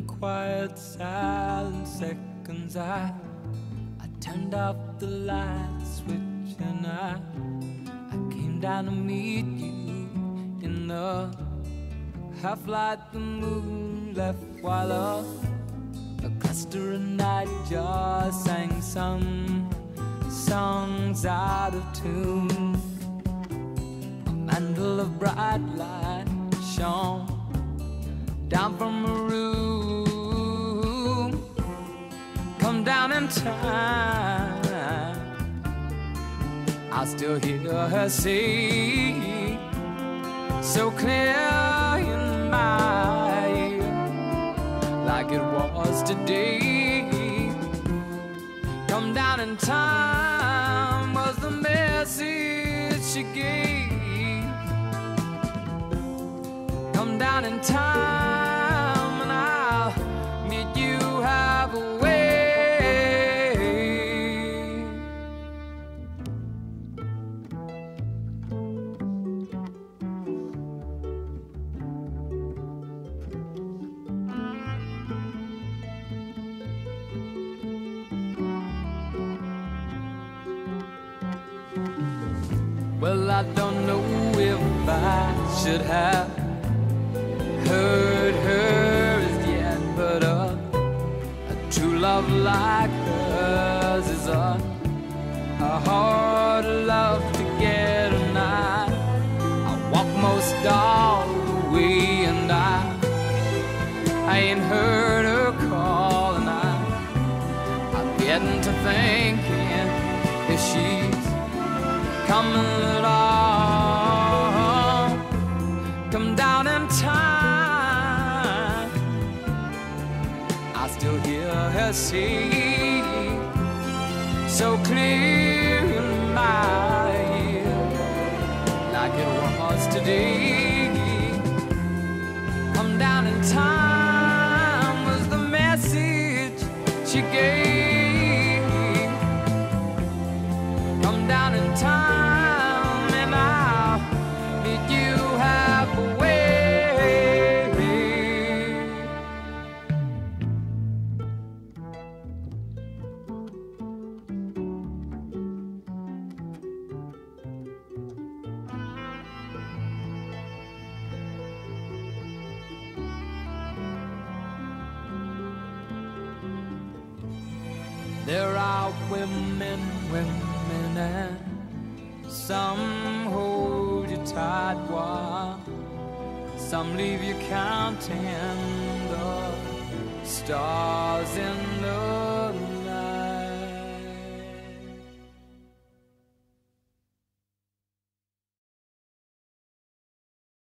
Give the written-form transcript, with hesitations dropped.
the quiet, silent seconds, I turned off the light switch and I came down to meet you in the half-light the moon left while a cluster of nightjars sang some songs out of tune. A mantle of bright light shone down from a room. Come down in time, I still hear her say, so clear in my ear, like it was today. Come down in time was the message she gave. Come down in time, well, I don't know if I should have heard her as yet, but a true love like hers is a hard love to get, and I walk most all the way, and I ain't heard her call, and I'm getting to thinking if she's coming at all. Come down in time, I still hear her say, so clear in my ear, like it was today. Come down in time was the message she gave. Come down in time, there are women, women, and some hold you tight while some leave you counting the stars in the